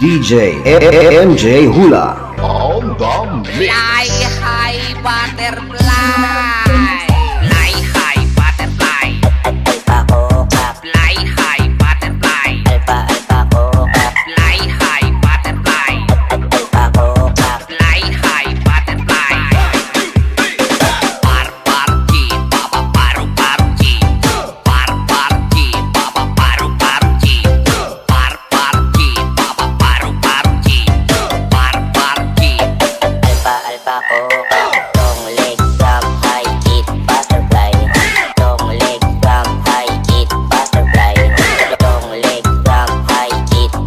DJ MJ Hula on the mix. Fly high butterfly. Fly high butterfly. Alpha alpha. Fly high butterfly. Alpha alpha. Fly high butterfly. Alpha alpha. Fly high butterfly. Par par ki baba paru paru ki. Par par ki baba paru paru ki. Par par ki baba paru paru ki. Par par ki. Alpha alpha alpha. Long leg from high kick butterfly. Long leg from high kick butterfly. Long leg from high kick butterfly.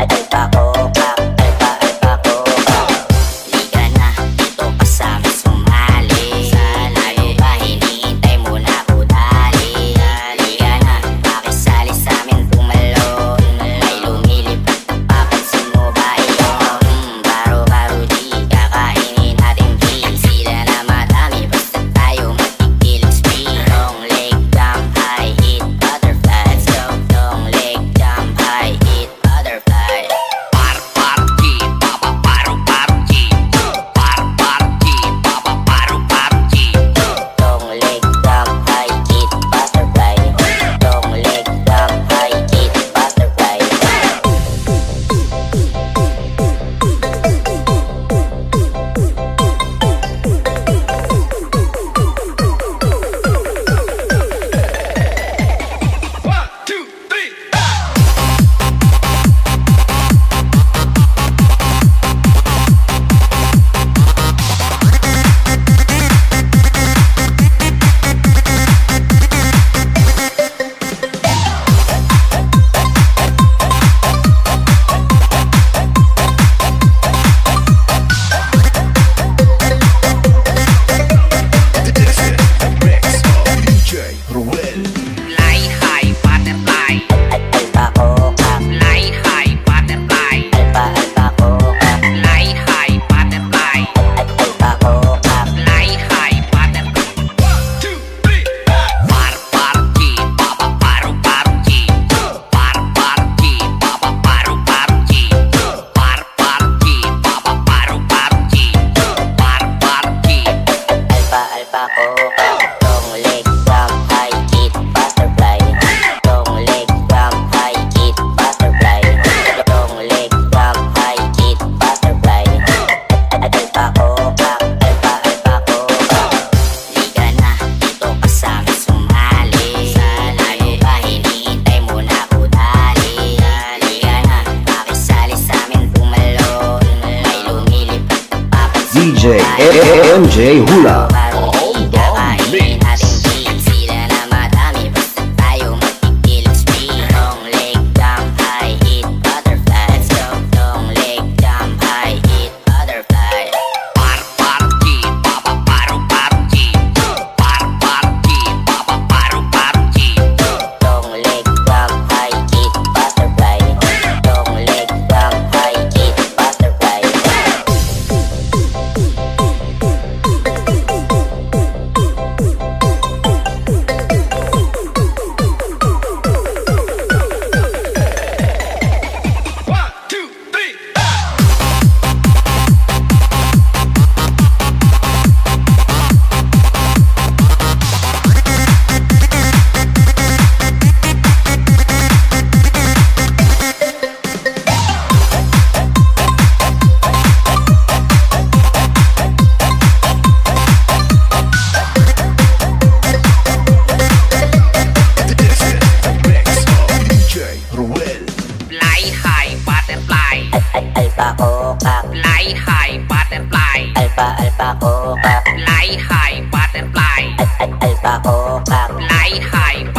Alpha alpha. Alpha alpha alpha. Liga na dito pa sa akin sumali. Ano ba hinihintay mo na ko dali? Liga na pakisali sa amin pumalo. Ay lumilipat na papansin mo ba iyon? Baro-baro di kakainin natin di. Sila na madami basta tayo matigil speed. Long leg jump high hit butterfly. Let's go. Long leg jump high hit butterfly. Par par ki baba paru paru ki. Par par ki baba paru paru ki. Long leg jump high hit butterfly. Long leg jump high hit butterfly. Fly high butterfly. Alpha alpha. Fly high butterfly. Alpha alpha alpha. Fly high butterfly. Alpha alpha. Fly high butterfly. 1 2 3. Par par ki baba paru paru ki. Par par ki baba paru paru ki. Par par ki baba paru paru ki. Par par ki. Alpha alpha alpha. Long leg jump high kick butterfly. Long leg jump high kick butterfly. Long leg jump high kick butterfly. Alpha alpha. Alpha alpha alpha. Liga na dito pa sa akin sumali. Ano ba hinihintay mo na ko dali? Liga na pakisali sa amin pumalo. Ay lumilipat na papansin mo DJ ba iyon? MJ Hula. Hold on, please. Sila na madami basta tayo matigil speed. Long leg jump high hit butterfly. Let's go. Long leg jump high hit butterfly. Par par ki baba paru paru ki. Par par ki baba paru paru ki. Long leg jump high hit butterfly. Long leg jump high hit butterfly. Fly high butterfly. Alpha alpha. Fly high butterfly. Alpha alpha alpha. Fly high butterfly. Alpha alpha. Fly high